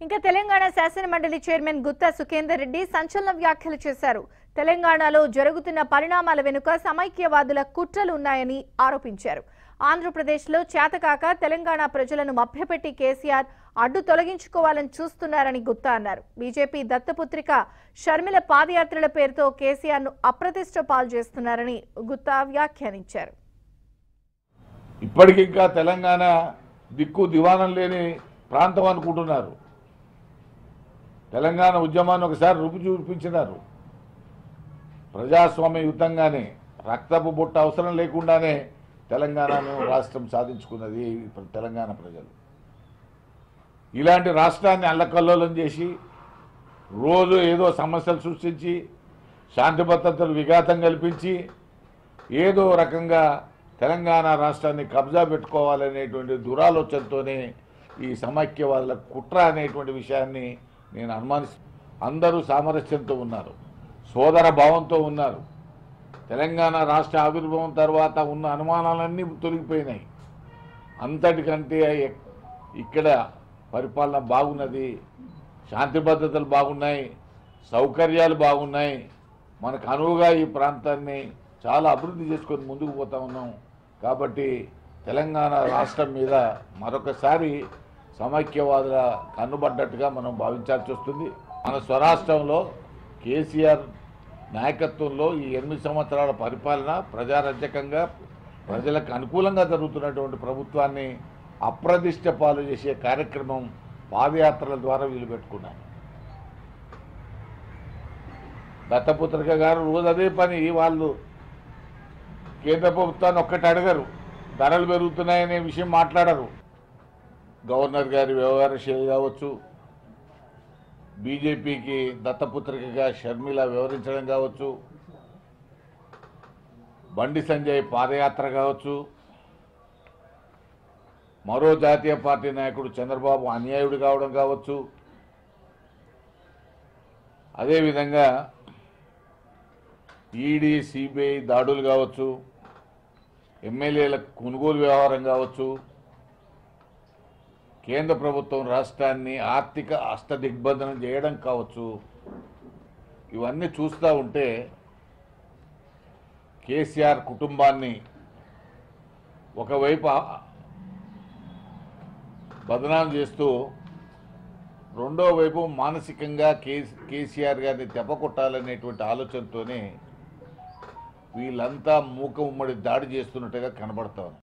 Inka Telangana Sasana Mandali Chairman Gutha Sukender Reddy Sanchalan Vyakhyalalu Chesaru. Telangana Jarugutuna Parinamala Venuka Samaikya Kutralu Unnayani Aaropincharu. Andhra Pradesh lo Chetakaka Telangana Prajalanu Mabhyapetti KCR Addu Tolaginchukovalani Chustunnarani Gutha annaru. BJP Dattaputrika Sharmila Padayatrala Peruto KCR nu Apratishta Palu Chestunnarani Gutha Vyakhyanicharu. Ippadiki inka Telangana Dikku Divanam Leni Prantam anukuntunnaru. Telangana ఉద్యమాన్ని ఒకసారి రూపు చూపించినారు ప్రజాస్వామ్య యుద్ధంగానే రక్తపు బొట్ట అవసరం లేకుండానే తెలంగాణను రాష్ట్రం సాధించుకున్నది తెలంగాణ ప్రజలు ఇలాంటి రాష్ట్రాన్ని అల్లకల్లోలం చేసి రోజు ఏదో సమస్యలు సృష్టించి శాంతి భద్రతలు విఘాతం కల్పించి ఏదో రకంగా తెలంగాణ రాష్ట్రాన్ని కబ్జా పెట్టుకోవాలనేటువంటి దురాలోచనతోనే ఈ సమాఖ్యవాదుల కుట్ర అనేటువంటి విషయాన్ని నేను అనుమానిస్తూ అందరూ సామరస్యంతో ఉన్నారు సోదర భావంతో ఉన్నారు తెలంగాణ రాష్ట్ర ఆవిర్భావం తర్వాత ఉన్న అనుమానాలన్నీ తొలగిపోయినాయి అంతటికంటే ఇక్కడ పరిపాలన బాగున్నది శాంతి భద్రతలు బాగున్నాయి సౌకర్యాలు బాగున్నాయి మనకు అనువుగా ఈ ప్రాంతాన్ని చాలా అభివృద్ధి చేసుకొని ముందుకు పోతా ఉన్నాం కాబట్టి తెలంగాణ రాష్ట్రం మీద మరొకసారి సమాఖ్యవాదుల కన్నుబడ్డట్టుగా మనం భావించాల్సి వస్తుంది మన స్వరాష్ట్రంలో కేసీఆర్ నాయకత్వంలో ఈ 8 సంవత్సరాల పరిపాలన ప్రజారాజ్యకంగా ప్రజలకు అనుకూలంగా జరుగుతున్నటువంటి ప్రభుత్వాన్ని అప్రదిష్ట పాలు చేసే కార్యక్రమం పాదయాత్రల ద్వారా వీలు పెట్టుకున్నారు దత్తపుత్రిక గారు రోజు అదే పని వాళ్ళు కేంద్ర ప్రభుత్వాన్ని ఒక్కటి అడగరు ధరలు పెరుగుతున్నాయనే విషయం మాట్లాడరు గవర్నర్ గారి వ్యవహార శైలి కావచ్చు బీజేపీకి దత్తపుత్రికగా షర్మిల వివరించడం కావచ్చు బండి సంజయ్ పాదయాత్ర కావచ్చు మరో జాతీయ పార్టీ నాయకుడు చంద్రబాబు అన్యాయుడు కావడం కావచ్చు అదేవిధంగా ఈడీ సిబిఐ దాడులు కావచ్చు ఎమ్మెల్యేల కొనుగోలు వ్యవహారం కావచ్చు కేంద్ర ప్రభుత్వం రాష్ట్రాన్ని ఆర్థిక అష్టదిగ్బంధనం చేయడం కావచ్చు ఇవన్నీ చూస్తూ ఉంటే కేసీఆర్ కుటుంబాన్ని ఒకవైపు బదనాం చేస్తూ రెండో వైపు మానసికంగా కేసీఆర్ గారిని దెబ్బకొట్టాలనేటువంటి ఆలోచనతోనే వీళ్ళంతా మూక ఉమ్మడి దాడి చేస్తున్నట్టుగా కనబడతారు